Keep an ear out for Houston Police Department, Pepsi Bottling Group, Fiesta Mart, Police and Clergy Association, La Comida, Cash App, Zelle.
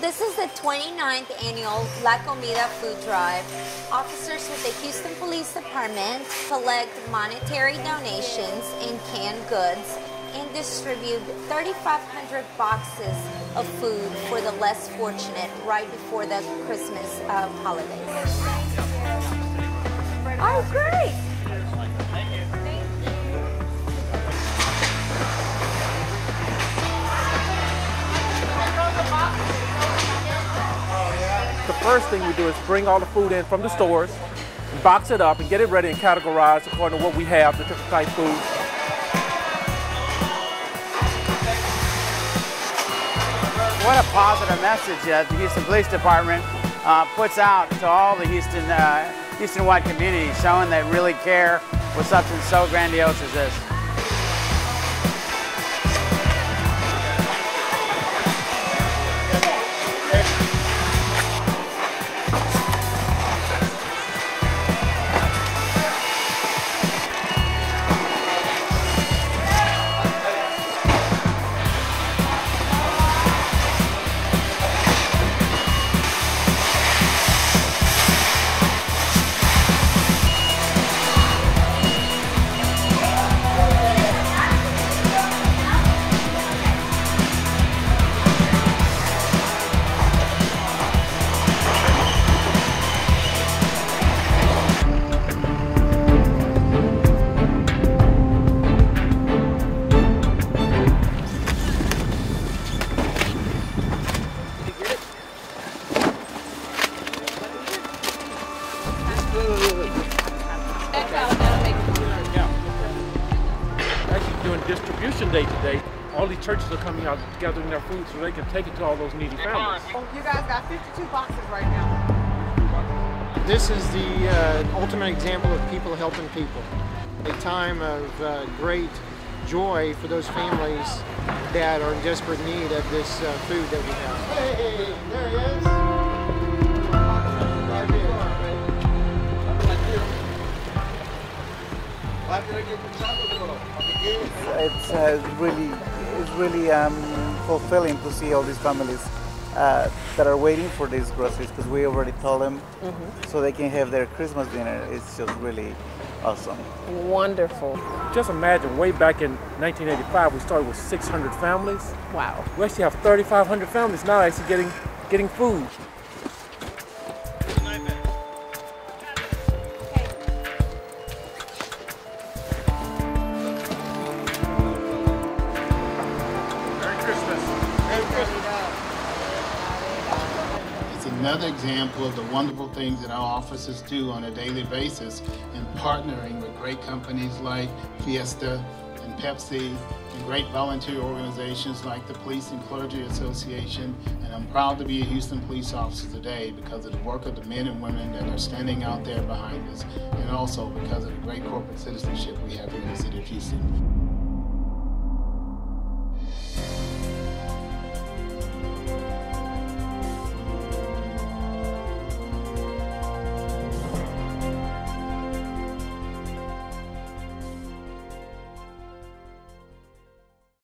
this is the 29th annual La Comida food drive. Officers with the Houston Police Department collect monetary donations and canned goods and distribute 3,500 boxes of food for the less fortunate right before the Christmas holidays. Oh, great! The first thing we do is bring all the food in from the stores, box it up, and get it ready and categorized according to what we have, the different type foods. What a positive message that the Houston Police Department puts out to all the Houston-wide community, showing they really care with something so grandiose as this. Actually doing distribution day today. All the churches are coming out gathering their food so they can take it to all those needy families. You guys got 52 boxes right now. This is the ultimate example of people helping people. A time of great joy for those families that are in desperate need of this food that we have. Hey, there he is. It's really fulfilling to see all these families that are waiting for these groceries because we already told them so they can have their Christmas dinner. It's just really awesome. Wonderful. Just imagine, way back in 1985, we started with 600 families. Wow. We actually have 3,500 families now actually getting food. It's another example of the wonderful things that our officers do on a daily basis in partnering with great companies like Fiesta and Pepsi and great volunteer organizations like the Police and Clergy Association. And I'm proud to be a Houston police officer today because of the work of the men and women that are standing out there behind us, and also because of the great corporate citizenship we have here in the city of Houston.